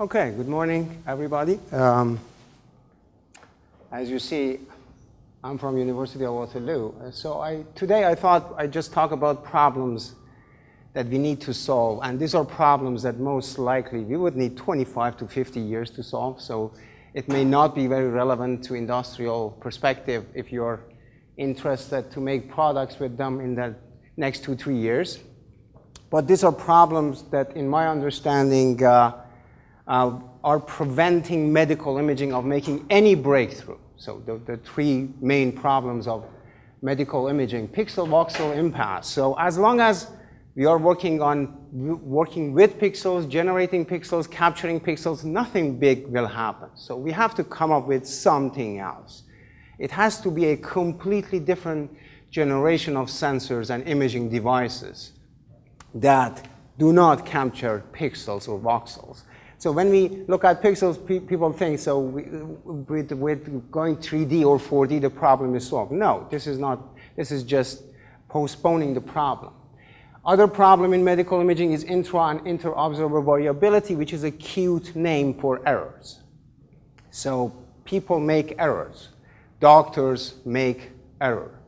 Okay, good morning, everybody. As you see, I'm from University of Waterloo. So today I thought I'd just talk about problems that we need to solve. And these are problems that most likely we would need 25 to 50 years to solve. So it may not be very relevant to industrial perspective if you're interested to make products with them in the next 2-3 years. But these are problems that, in my understanding, are preventing medical imaging of making any breakthrough. So the three main problems of medical imaging: pixel-voxel impasse. So as long as we are working with pixels, generating pixels, capturing pixels, nothing big will happen. So we have to come up with something else. It has to be a completely different generation of sensors and imaging devices that do not capture pixels or voxels. So when we look at pixels, people think, so with going 3D or 4D, the problem is solved. No, this is not. This is just postponing the problem. Other problem in medical imaging is intra and inter-observer variability, which is a cute name for errors. So people make errors. Doctors make error.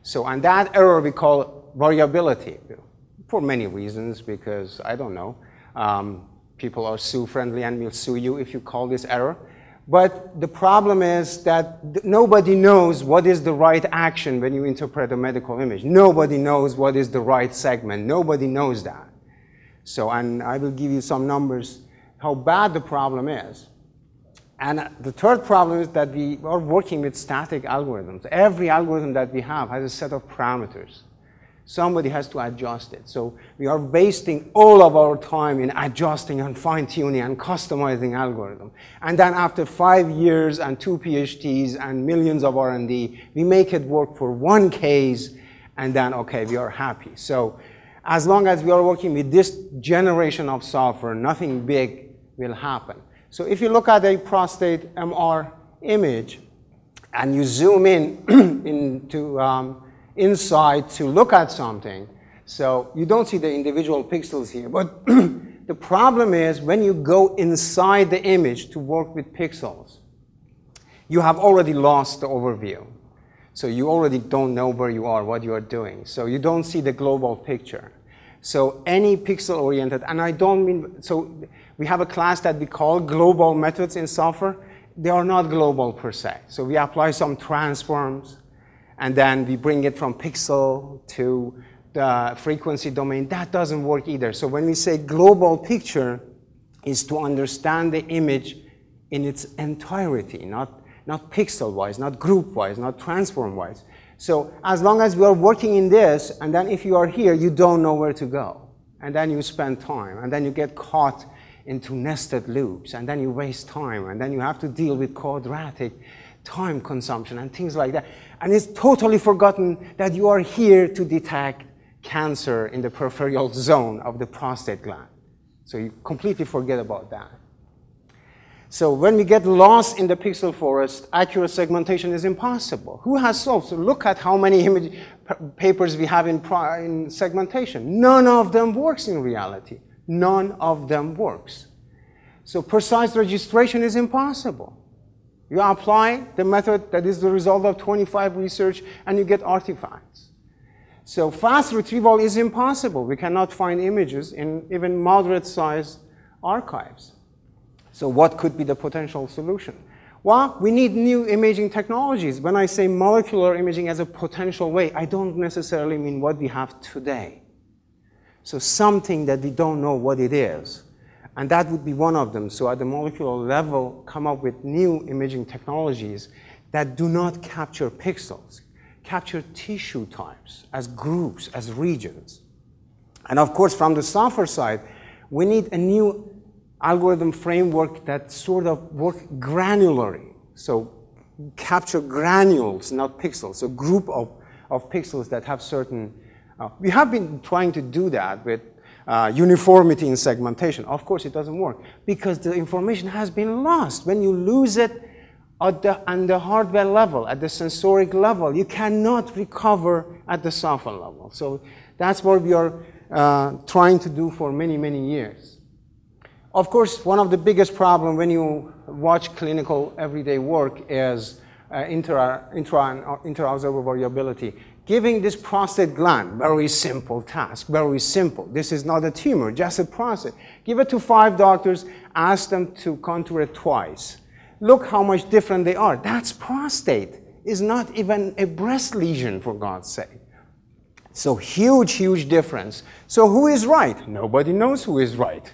So, and that error we call variability for many reasons, because, I don't know, people are sue-friendly and will sue you if you call this error. But the problem is that nobody knows what is the right action when you interpret a medical image. Nobody knows what is the right segment. Nobody knows that. So, and I will give you some numbers how bad the problem is. And the third problem is that we are working with static algorithms. Every algorithm that we have has a set of parameters. Somebody has to adjust it. So we are wasting all of our time in adjusting and fine-tuning and customizing algorithm. And then after 5 years and 2 PhDs and millions of R&D, we make it work for one case, and then, okay, we are happy. So as long as we are working with this generation of software, nothing big will happen. So if you look at a prostate MR image and you zoom in inside to look at something, so you don't see the individual pixels here, but the problem is when you go inside the image to work with pixels, you have already lost the overview. So you already don't know where you are, what you are doing. So you don't see the global picture. So any pixel-oriented, and I don't mean, so we have a class that we call global methods in software. They are not global per se. So we apply some transforms, and then we bring it from pixel to the frequency domain. That doesn't work either. So when we say global picture is to understand the image in its entirety, not pixel-wise, not group-wise, not transform-wise. So as long as we are working in this, and then if you are here, you don't know where to go. And then you spend time, and then you get caught into nested loops, and then you waste time, and then you have to deal with quadratic time consumption and things like that. And it's totally forgotten that you are here to detect cancer in the peripheral zone of the prostate gland. So you completely forget about that. So when we get lost in the pixel forest, accurate segmentation is impossible. Who has solved? So look at how many image papers we have in segmentation. None of them works in reality. None of them works. So precise registration is impossible. You apply the method that is the result of 25 research, and you get artifacts. So fast retrieval is impossible. We cannot find images in even moderate-sized archives. So what could be the potential solution? Well, we need new imaging technologies. When I say molecular imaging as a potential way, I don't necessarily mean what we have today. So something that we don't know what it is. And that would be one of them. So at the molecular level, come up with new imaging technologies that do not capture pixels, capture tissue types as groups, as regions. And of course, from the software side, we need a new algorithm framework that sort of work granularly. So capture granules, not pixels, so group of pixels that have certain, we have been trying to do that with uniformity in segmentation. Of course, it doesn't work because the information has been lost. When you lose it at the hardware level, at the sensoric level, you cannot recover at the software level. So that's what we are trying to do for many, many years. Of course, one of the biggest problems when you watch clinical everyday work is intra-observer variability. Giving this prostate gland, very simple task, very simple. This is not a tumor, just a prostate. Give it to 5 doctors, ask them to contour it twice. Look how much different they are. That's prostate. It's not even a breast lesion, for God's sake. So huge, huge difference. So who is right? Nobody knows who is right.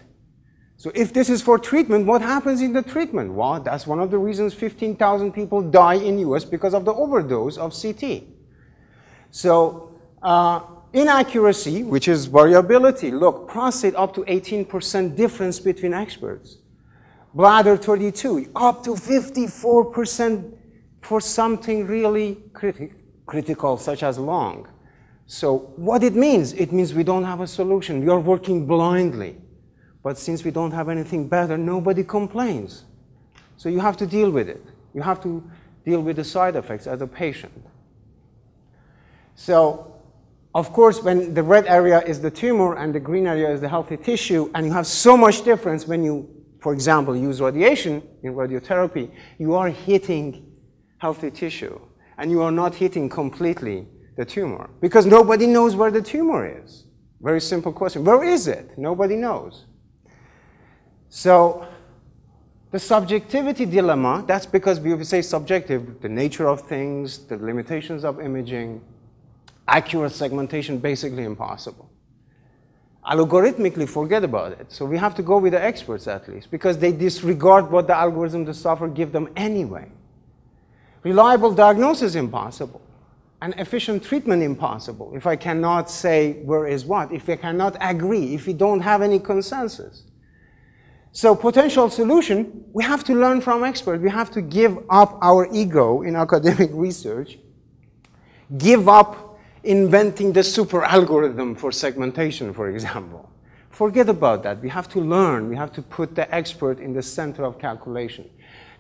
So if this is for treatment, what happens in the treatment? Well, that's one of the reasons 15,000 people die in US because of the overdose of CT. So inaccuracy, which is variability. Look, prostate up to 18% difference between experts. Bladder 32, up to 54% for something really critical, such as lung. So what it means we don't have a solution. We are working blindly. But since we don't have anything better, nobody complains. So you have to deal with it. You have to deal with the side effects as a patient. So, of course, when the red area is the tumor and the green area is the healthy tissue, and you have so much difference when you, for example, use radiation in radiotherapy, you are hitting healthy tissue, and you are not hitting completely the tumor, because nobody knows where the tumor is. Very simple question. Where is it? Nobody knows. So the subjectivity dilemma, that's because we say subjective, the nature of things, the limitations of imaging, accurate segmentation, basically impossible. Algorithmically, forget about it. So we have to go with the experts at least, because they disregard what the algorithm, the software give them anyway. Reliable diagnosis, impossible. An efficient treatment, impossible. If I cannot say where is what, if I cannot agree, if we don't have any consensus. So potential solution, we have to learn from experts. We have to give up our ego in academic research, give up inventing the super algorithm for segmentation, for example. Forget about that. We have to learn. We have to put the expert in the center of calculation.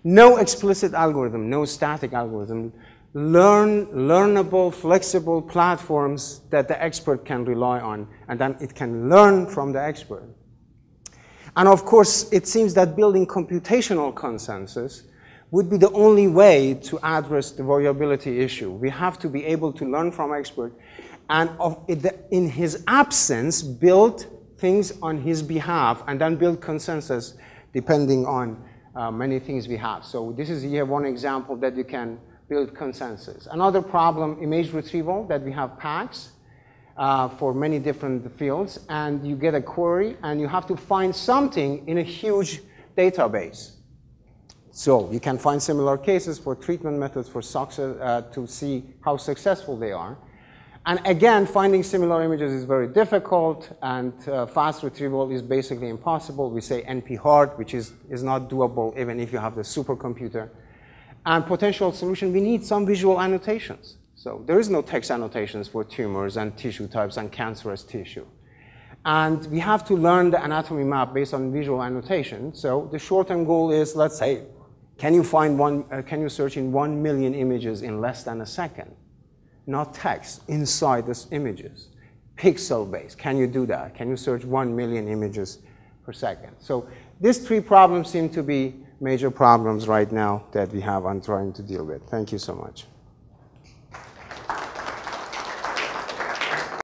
No explicit algorithm, no static algorithm. Learnable, flexible platforms that the expert can rely on, and then it can learn from the expert. And of course, it seems that building computational consensus would be the only way to address the variability issue. We have to be able to learn from expert and in his absence, build things on his behalf and then build consensus depending on many things we have. So this is here one example that you can build consensus. Another problem, image retrieval, that we have PACS. For many different fields, and you get a query, and you have to find something in a huge database. So you can find similar cases for treatment methods for success, to see how successful they are. And again, finding similar images is very difficult, and fast retrieval is basically impossible. We say NP-hard, which is not doable even if you have the supercomputer. And potential solution, we need some visual annotations. So there is no text annotations for tumors and tissue types and cancerous tissue. And we have to learn the anatomy map based on visual annotation. So the short-term goal is, let's say, can you search in 1 million images in less than a second? Not text, inside these images. Pixel-based, can you do that? Can you search 1 million images per second? So these 3 problems seem to be major problems right now that we have on trying to deal with. Thank you so much.